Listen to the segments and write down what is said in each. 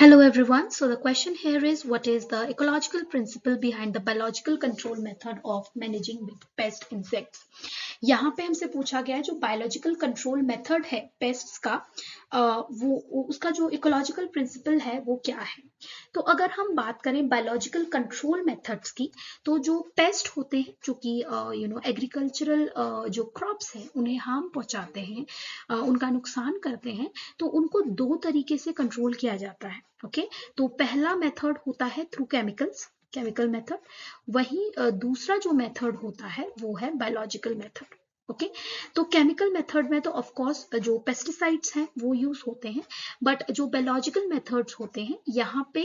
Hello everyone. So the question here is, what is the ecological principle behind the biological control method of managing with pest insects? यहाँ पे हमसे पूछा गया है जो biological control method है pests का, वो उसका जो इकोलॉजिकल प्रिंसिपल है वो क्या है। तो अगर हम बात करें बायोलॉजिकल कंट्रोल मेथड्स की, तो जो पेस्ट होते हैं जो कि एग्रीकल्चरल जो क्रॉप्स हैं उन्हें हार्म पहुंचाते हैं, उनका नुकसान करते हैं, तो उनको दो तरीके से कंट्रोल किया जाता है। ओके, तो पहला मेथड होता है थ्रू केमिकल्स, केमिकल मेथड। वहीं दूसरा जो मेथड होता है वो है बायोलॉजिकल मेथड। ओके, तो केमिकल मेथड में तो ऑफ कोर्स जो पेस्टिसाइड्स हैं वो यूज होते हैं, बट जो बायोलॉजिकल मेथड्स होते हैं यहाँ पे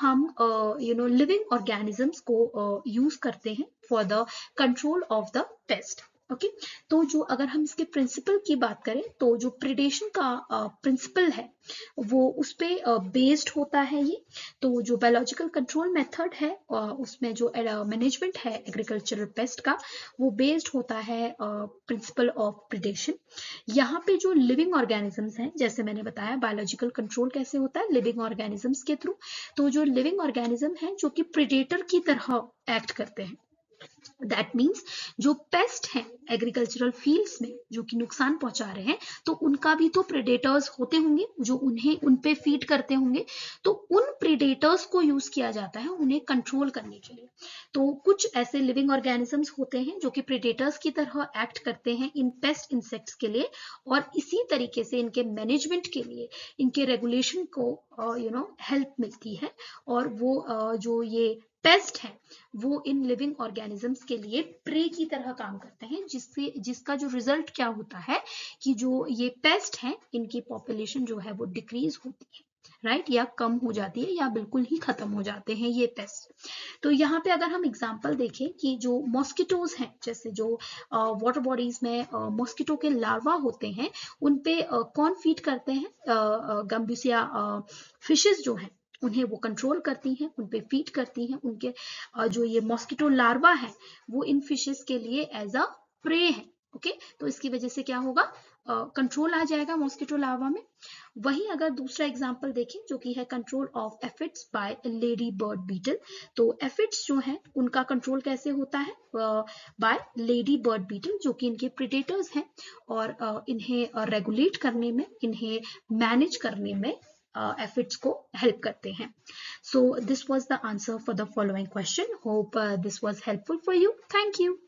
हम लिविंग ऑर्गेनिजम्स को यूज करते हैं for the control of the pest. Okay, तो जो अगर हम इसके प्रिंसिपल की बात करें, तो जो प्रिडेशन का प्रिंसिपल है वो उस पे बेस्ड होता है ये। तो जो बायोलॉजिकल कंट्रोल मेथड है उसमें जो मैनेजमेंट है एग्रीकल्चरल पेस्ट का वो बेस्ड होता है प्रिंसिपल ऑफ प्रिडेशन। यहाँ पे जो लिविंग ऑर्गेनिजम्स हैं, जैसे मैंने बताया बायोलॉजिकल कंट्रोल कैसे होता है लिविंग ऑर्गेनिजम्स के थ्रू, तो जो लिविंग ऑर्गेनिज्म है जो कि प्रिडेटर की तरह एक्ट करते हैं, दैट मीन्स जो पेस्ट हैं एग्रीकल्चरल फील्ड्स में जो कि नुकसान पहुंचा रहे हैं, तो उनका भी तो प्रेडेटर्स होते होंगे जो उन्हें उन पे फीड करते होंगे, तो उन प्रेडेटर्स को यूज किया जाता है उन्हें कंट्रोल करने के लिए। तो कुछ ऐसे लिविंग ऑर्गेनिजम्स होते हैं जो कि प्रेडेटर्स की तरह एक्ट करते हैं इन पेस्ट इंसेक्ट्स के लिए, और इसी तरीके से इनके मैनेजमेंट के लिए इनके रेगुलेशन को हेल्प मिलती है, और वो जो ये पेस्ट है वो इन लिविंग ऑर्गेनिजम्स के लिए प्रे की तरह काम करते हैं, जिससे जिसका जो रिजल्ट क्या होता है कि जो ये पेस्ट हैं इनकी पॉपुलेशन जो है वो डिक्रीज होती है, राइट, या कम हो जाती है या बिल्कुल ही खत्म हो जाते हैं ये पेस्ट। तो यहाँ पे अगर हम एग्जांपल देखें कि जो मॉस्किटोज हैं, जैसे जो वाटर बॉडीज में मॉस्किटो के लार्वा होते हैं उन पे कौन फीड करते हैं, गम्बुसिया फिशेस जो हैं उन्हें वो कंट्रोल करती हैं, उन पे फीड करती हैं, उनके जो ये मॉस्किटो लार्वा है वो इन फिशेस के लिए एज अ प्रे है। ओके, तो इसकी वजह से क्या होगा, कंट्रोल आ जाएगा मॉस्किटो लार्वा में। वहीं अगर दूसरा एग्जांपल देखें जो कि है control of aphids by lady bird beetle, तो एफिड्स जो हैं उनका कंट्रोल कैसे होता है बाय लेडी बर्ड बीटल, जो कि इनके प्रेडेटर्स हैं, और इन्हें रेगुलेट करने में, इन्हें मैनेज करने में एफिड्स को हेल्प करते हैं। So this was the answer for the following question. Hope this was helpful for you. Thank you.